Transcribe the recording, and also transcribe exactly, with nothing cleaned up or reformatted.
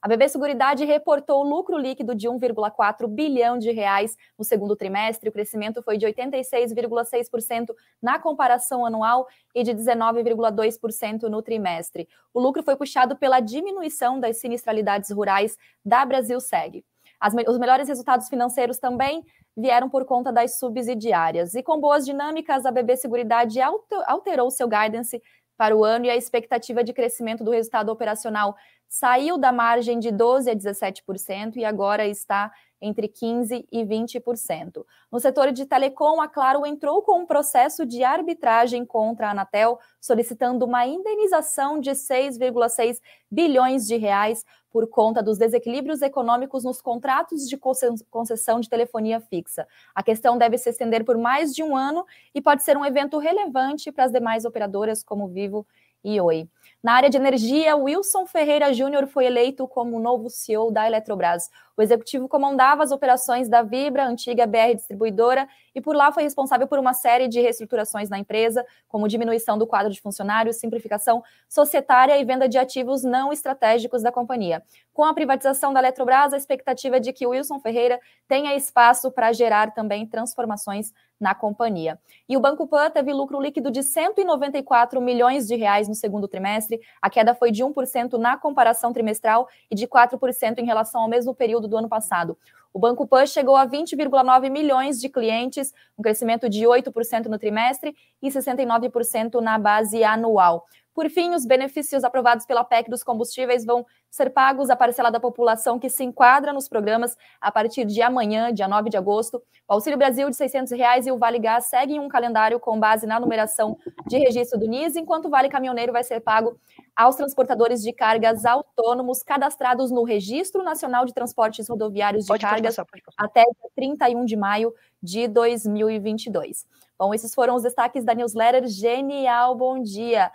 A B B Seguridade reportou lucro líquido de um vírgula quatro bilhão de reais no segundo trimestre. O crescimento foi de oitenta e seis vírgula seis por cento na comparação anual e de dezenove vírgula dois por cento no trimestre. O lucro foi puxado pela diminuição das sinistralidades rurais da Brasil S E G. As, os melhores resultados financeiros também vieram por conta das subsidiárias. E com boas dinâmicas, a B B Seguridade alterou seu guidance para o ano e a expectativa de crescimento do resultado operacional saiu da margem de doze por cento a dezessete por cento e agora está entre quinze por cento e vinte por cento. No setor de telecom, a Claro entrou com um processo de arbitragem contra a Anatel, solicitando uma indenização de seis vírgula seis bilhões de reais por conta dos desequilíbrios econômicos nos contratos de concessão de telefonia fixa. A questão deve se estender por mais de um ano e pode ser um evento relevante para as demais operadoras como Vivo e Oi. Na área de energia, Wilson Ferreira Júnior foi eleito como o novo C E O da Eletrobras. O executivo comandava as operações da Vibra, antiga B R distribuidora, e por lá foi responsável por uma série de reestruturações na empresa, como diminuição do quadro de funcionários, simplificação societária e venda de ativos não estratégicos da companhia. Com a privatização da Eletrobras, a expectativa é de que Wilson Ferreira tenha espaço para gerar também transformações na companhia. E o Banco PAN teve lucro líquido de cento e noventa e quatro milhões de reais no segundo trimestre. A queda foi de um por cento na comparação trimestral e de quatro por cento em relação ao mesmo período do ano passado. O Banco PAN chegou a vinte vírgula nove milhões de clientes, um crescimento de oito por cento no trimestre e sessenta e nove por cento na base anual. Por fim, os benefícios aprovados pela P E C dos combustíveis vão ser pagos à parcela da população que se enquadra nos programas a partir de amanhã, dia nove de agosto. O Auxílio Brasil de seiscentos reais e o Vale Gás seguem um calendário com base na numeração de registro do NIS, enquanto o Vale Caminhoneiro vai ser pago aos transportadores de cargas autônomos cadastrados no Registro Nacional de Transportes Rodoviários de Cargas até trinta e um de maio de dois mil e vinte e dois. Bom, esses foram os destaques da newsletter Genial Bom Dia.